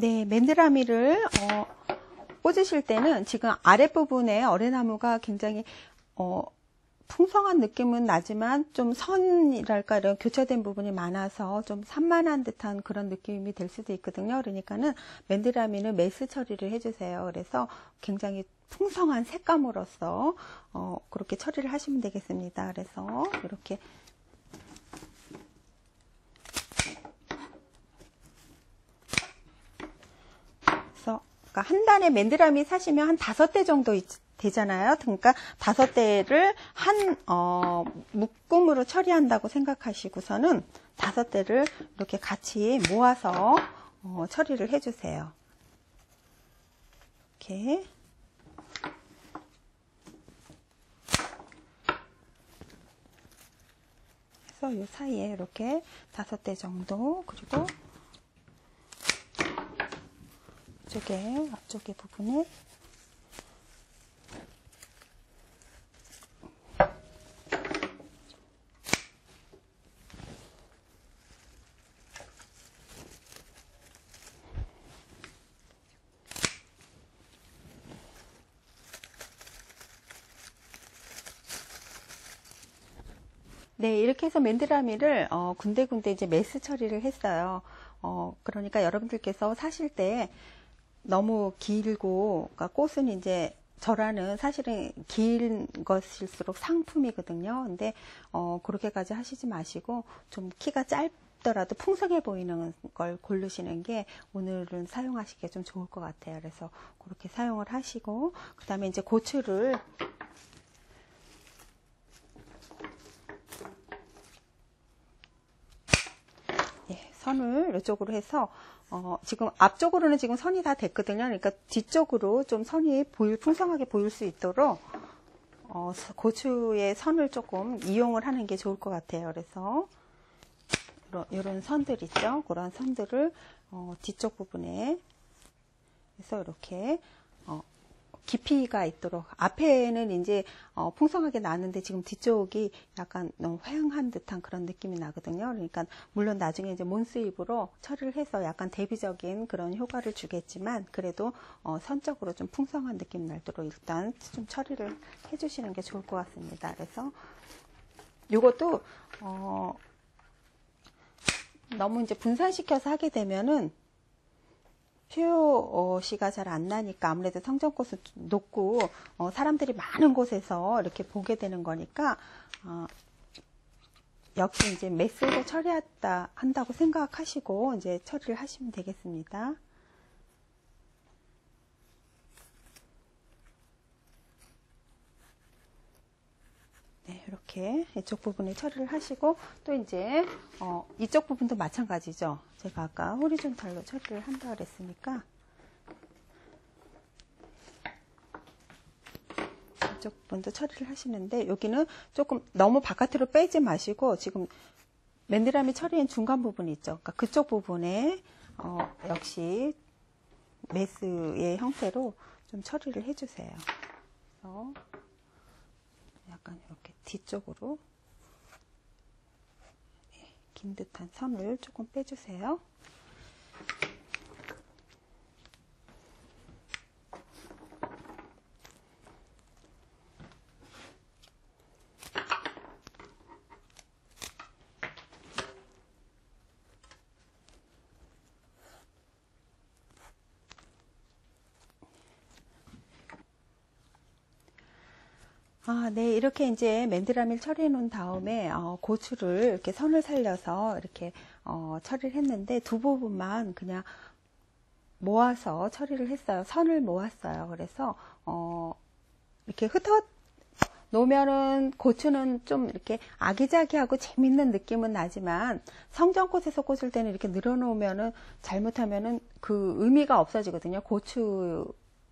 네, 맨드라미를 꽂으실 때는 지금 아랫부분에 어레나무가 굉장히 풍성한 느낌은 나지만 좀 선이랄까 이런 교차된 부분이 많아서 좀 산만한 듯한 그런 느낌이 될 수도 있거든요. 그러니까는 맨드라미는 매스 처리를 해주세요. 그래서 굉장히 풍성한 색감으로써 그렇게 처리를 하시면 되겠습니다. 그래서 이렇게 그래서 그러니까 한 단에 맨드라미 사시면 한 5대 정도 되잖아요. 그러니까 5대를 한 묶음으로 처리한다고 생각하시고서는 5대를 이렇게 같이 모아서 처리를 해주세요. 이렇게. 그래서 이 사이에 이렇게 5대 정도, 그리고 이쪽에 앞쪽에 부분에. 네, 이렇게 해서 맨드라미를 군데군데 이제 매스 처리를 했어요. 그러니까 여러분들께서 사실 때 너무 길고, 그러니까 꽃은 이제 저라는 사실은 긴 것일수록 상품이거든요. 근데 그렇게까지 하시지 마시고 좀 키가 짧더라도 풍성해 보이는 걸 고르시는 게 오늘은 사용하시기에 좀 좋을 것 같아요. 그래서 그렇게 사용을 하시고, 그 다음에 이제 고추를 선을 이쪽으로 해서 지금 앞쪽으로는 지금 선이 다 됐거든요. 그러니까 뒤쪽으로 좀 선이 풍성하게 보일 수 있도록 고추의 선을 조금 이용을 하는 게 좋을 것 같아요. 그래서 이런 선들 있죠. 그런 선들을 뒤쪽 부분에 해서 이렇게 깊이가 있도록, 앞에는 이제 풍성하게 나는데 지금 뒤쪽이 약간 너무 회응한 듯한 그런 느낌이 나거든요. 그러니까 물론 나중에 이제 몬스 잎으로 처리를 해서 약간 대비적인 그런 효과를 주겠지만, 그래도 선적으로 좀 풍성한 느낌 날도록 일단 좀 처리를 해주시는 게 좋을 것 같습니다. 그래서 이것도 너무 이제 분산시켜서 하게 되면은 표시가 잘 안 나니까, 아무래도 성전꽃은 높고 사람들이 많은 곳에서 이렇게 보게 되는 거니까 역시 이제 매스로 처리했다 한다고 생각하시고 이제 처리를 하시면 되겠습니다. 네, 이렇게 이쪽 부분에 처리를 하시고, 또 이제 이쪽 부분도 마찬가지죠. 제가 아까 호리존탈로 처리를 한다고 그랬으니까 이쪽 부분도 처리를 하시는데, 여기는 조금 너무 바깥으로 빼지 마시고 지금 맨드라미 처리한 중간 부분 있죠. 그러니까 그쪽 부분에 역시 매스의 형태로 좀 처리를 해주세요. 그래서 약간 이렇게 뒤쪽으로 긴 듯한 선을 조금 빼주세요. 네, 이렇게 이제 맨드라미를 처리해 놓은 다음에 고추를 이렇게 선을 살려서 이렇게 처리를 했는데, 두 부분만 그냥 모아서 처리를 했어요. 선을 모았어요. 그래서 이렇게 흩어 놓으면은 고추는 좀 이렇게 아기자기하고 재밌는 느낌은 나지만, 성전꽃에서 꽂을 때는 이렇게 늘어놓으면은 잘못하면은 그 의미가 없어지거든요. 고추를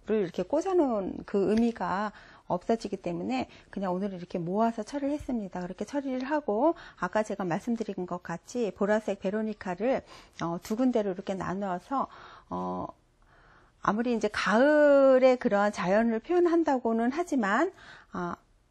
이렇게 꽂아놓은 그 의미가 없어지기 때문에 그냥 오늘 이렇게 모아서 처리를 했습니다. 그렇게 처리를 하고, 아까 제가 말씀드린 것 같이 보라색 베로니카를 두 군데로 이렇게 나누어서 아무리 이제 가을의 그러한 자연을 표현한다고는 하지만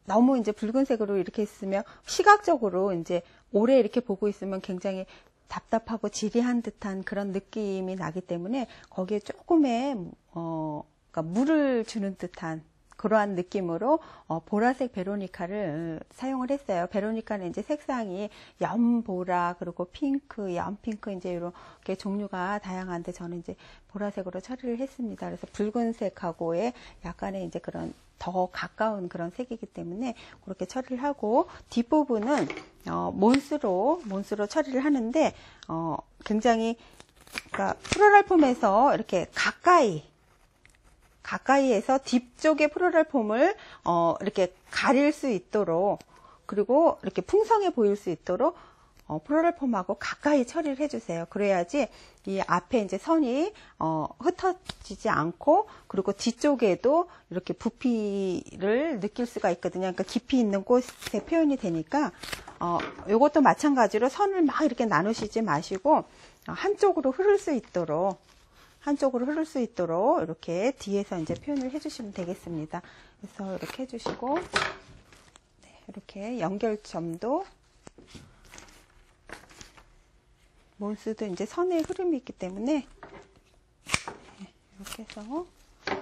너무 이제 붉은색으로 이렇게 있으면 시각적으로 이제 오래 이렇게 보고 있으면 굉장히 답답하고 지리한 듯한 그런 느낌이 나기 때문에 거기에 조금의 그러니까 물을 주는 듯한 그러한 느낌으로 보라색 베로니카를 사용을 했어요. 베로니카는 이제 색상이 연보라, 그리고 핑크, 연핑크, 이제 이렇게 종류가 다양한데 저는 이제 보라색으로 처리를 했습니다. 그래서 붉은색하고의 약간의 이제 그런 더 가까운 그런 색이기 때문에 그렇게 처리를 하고, 뒷부분은 몬스로 처리를 하는데 굉장히, 그러니까 플로럴 폼에서 이렇게 가까이에서 뒤쪽의 플로럴 폼을 이렇게 가릴 수 있도록, 그리고 이렇게 풍성해 보일 수 있도록 플로럴 폼하고 가까이 처리를 해주세요. 그래야지 이 앞에 이제 선이 흩어지지 않고, 그리고 뒤쪽에도 이렇게 부피를 느낄 수가 있거든요. 그러니까 깊이 있는 꽃의 표현이 되니까 이것도 마찬가지로 선을 막 이렇게 나누시지 마시고 한쪽으로 흐를 수 있도록 이렇게 뒤에서 이제 표현을 해주시면 되겠습니다. 그래서 이렇게 해주시고, 네, 이렇게 연결점도, 몬스도 이제 선의 흐름이 있기 때문에, 네, 이렇게 해서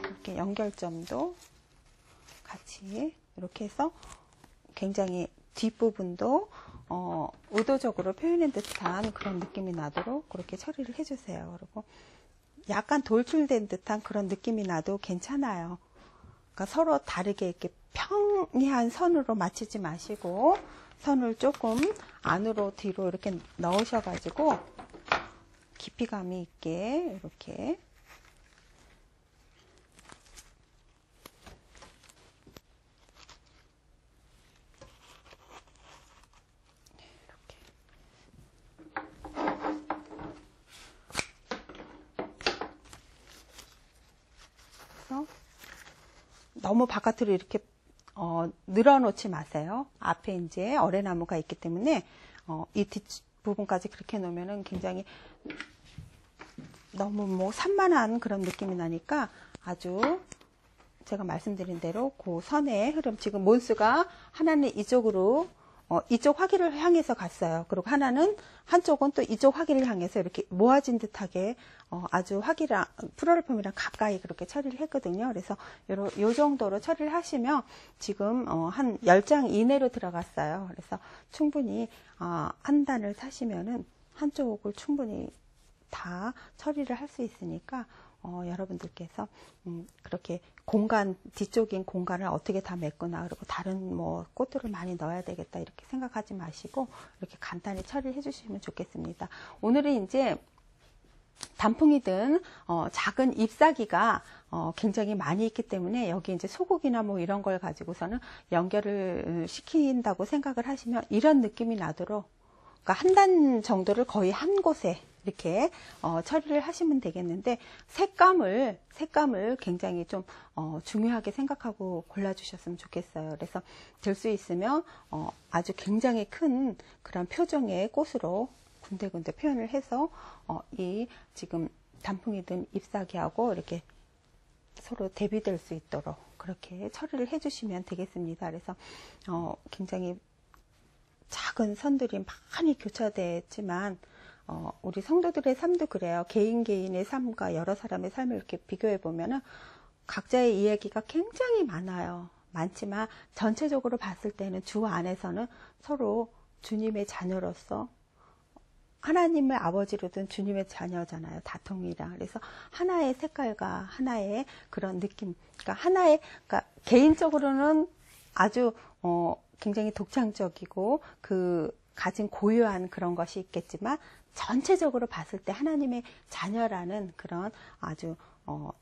이렇게 연결점도 같이 이렇게 해서 굉장히 뒷부분도 의도적으로 표현한 듯한 그런 느낌이 나도록 그렇게 처리를 해주세요. 그리고 약간 돌출된 듯한 그런 느낌이 나도 괜찮아요. 그러니까 서로 다르게 이렇게 평이한 선으로 맞추지 마시고, 선을 조금 안으로 뒤로 이렇게 넣으셔가지고 깊이감이 있게 이렇게 너무 바깥으로 이렇게 늘어놓지 마세요. 앞에 이제 어레나무가 있기 때문에 이 뒷부분까지 그렇게 놓으면은 굉장히 너무 뭐 산만한 그런 느낌이 나니까, 아주 제가 말씀드린 대로 그 선의 흐름, 지금 몬스가 하나는 이쪽으로 이쪽 화기를 향해서 갔어요. 그리고 한쪽은 또 이쪽 화기를 향해서 이렇게 모아진 듯하게 아주 화기랑 플로럴 폼이랑 가까이 그렇게 처리를 했거든요. 그래서 요 정도로 처리를 하시면 지금 한 10장 이내로 들어갔어요. 그래서 충분히 한 단을 사시면은 한쪽을 충분히 다 처리를 할 수 있으니까, 여러분들께서 그렇게 공간, 뒤쪽인 공간을 어떻게 다 메꾸나, 그리고 다른 뭐 꽃들을 많이 넣어야 되겠다 이렇게 생각하지 마시고 이렇게 간단히 처리를 해주시면 좋겠습니다. 오늘은 이제 단풍이든 작은 잎사귀가 굉장히 많이 있기 때문에 여기 이제 소국이나 뭐 이런 걸 가지고서는 연결을 시킨다고 생각을 하시면 이런 느낌이 나도록, 그러니까 한 단 정도를 거의 한 곳에 이렇게 처리를 하시면 되겠는데, 색감을 굉장히 좀 중요하게 생각하고 골라주셨으면 좋겠어요. 그래서 될 수 있으면 아주 굉장히 큰 그런 표정의 꽃으로 군데군데 표현을 해서 이 지금 단풍이든 잎사귀하고 이렇게 서로 대비될 수 있도록 그렇게 처리를 해주시면 되겠습니다. 그래서 굉장히 작은 선들이 많이 교차됐지만 우리 성도들의 삶도 그래요. 개인의 삶과 여러 사람의 삶을 이렇게 비교해 보면은 각자의 이야기가 굉장히 많아요. 많지만 전체적으로 봤을 때는 주 안에서는 서로 주님의 자녀로서, 하나님을 아버지로 둔 주님의 자녀잖아요. 다 동일이라. 그래서 하나의 색깔과 하나의 그런 느낌, 그러니까 하나의, 그러니까 개인적으로는 아주 굉장히 독창적이고 그 가진 고유한 그런 것이 있겠지만, 전체적으로 봤을 때 하나님의 자녀라는 그런 아주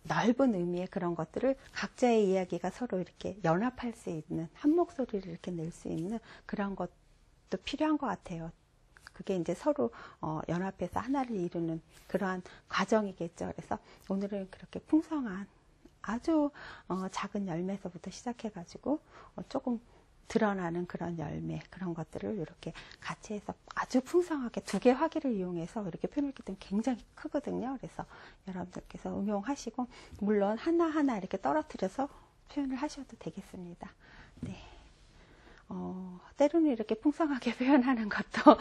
넓은 의미의 그런 것들을 각자의 이야기가 서로 이렇게 연합할 수 있는, 한 목소리를 이렇게 낼 수 있는 그런 것도 필요한 것 같아요. 그게 이제 서로 연합해서 하나를 이루는 그러한 과정이겠죠. 그래서 오늘은 그렇게 풍성한 아주 작은 열매에서부터 시작해가지고 조금 드러나는 그런 열매, 그런 것들을 이렇게 같이 해서 아주 풍성하게 두 개 화기를 이용해서 이렇게 표현했기 때문에 굉장히 크거든요. 그래서 여러분들께서 응용하시고, 물론 하나하나 이렇게 떨어뜨려서 표현을 하셔도 되겠습니다. 네. 때로는 이렇게 풍성하게 표현하는 것도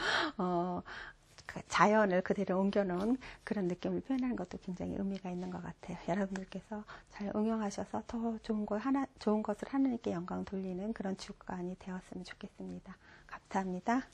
자연을 그대로 옮겨놓은 그런 느낌을 표현하는 것도 굉장히 의미가 있는 것 같아요. 여러분들께서 잘 응용하셔서 더 좋은 것을 하나님께 영광 돌리는 그런 주간이 되었으면 좋겠습니다. 감사합니다.